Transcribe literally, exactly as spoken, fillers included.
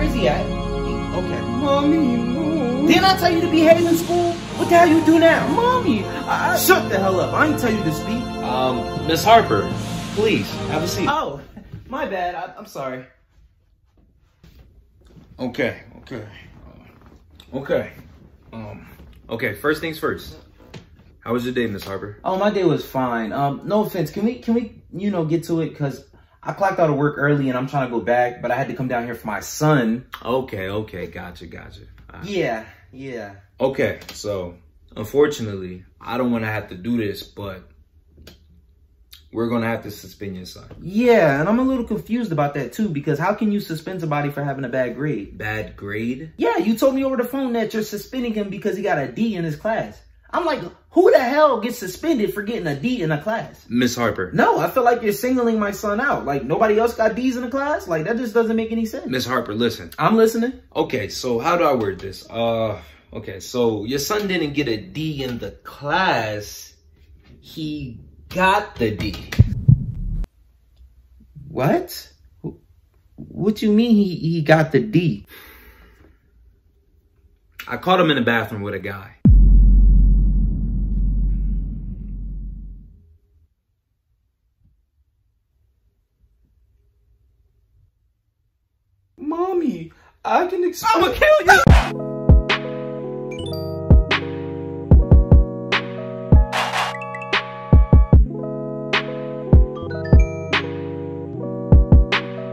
Where is he at? Okay. Mommy, no. Didn't I tell you to behave in school? What the hell you do now? Mommy, I... Shut the hell up. I ain't tell you to speak. Um, Miss Harper, please, have a seat. Oh, my bad. I, I'm sorry. Okay, okay. Okay. Um, okay, first things first. How was your day, Miss Harper? Oh, my day was fine. Um, no offense. Can we, can we, you know, get to it? Because I clocked out of work early and I'm trying to go back, but I had to come down here for my son. Okay, okay. Gotcha, gotcha. Right. Yeah, yeah. Okay, so unfortunately, I don't want to have to do this, but we're going to have to suspend your son. Yeah, and I'm a little confused about that too, because how can you suspend somebody for having a bad grade? Bad grade? Yeah, you told me over the phone that you're suspending him because he got a D in his class. I'm like, who the hell gets suspended for getting a D in a class? Miss Harper. No, I feel like you're singling my son out. Like, nobody else got D's in a class? Like, that just doesn't make any sense. Miss Harper, listen. I'm listening. Okay, so how do I word this? Uh, okay, so your son didn't get a D in the class. He got the D. What? What you mean he, he got the D? I caught him in the bathroom with a guy. Mommy, I can explain. I'ma kill you!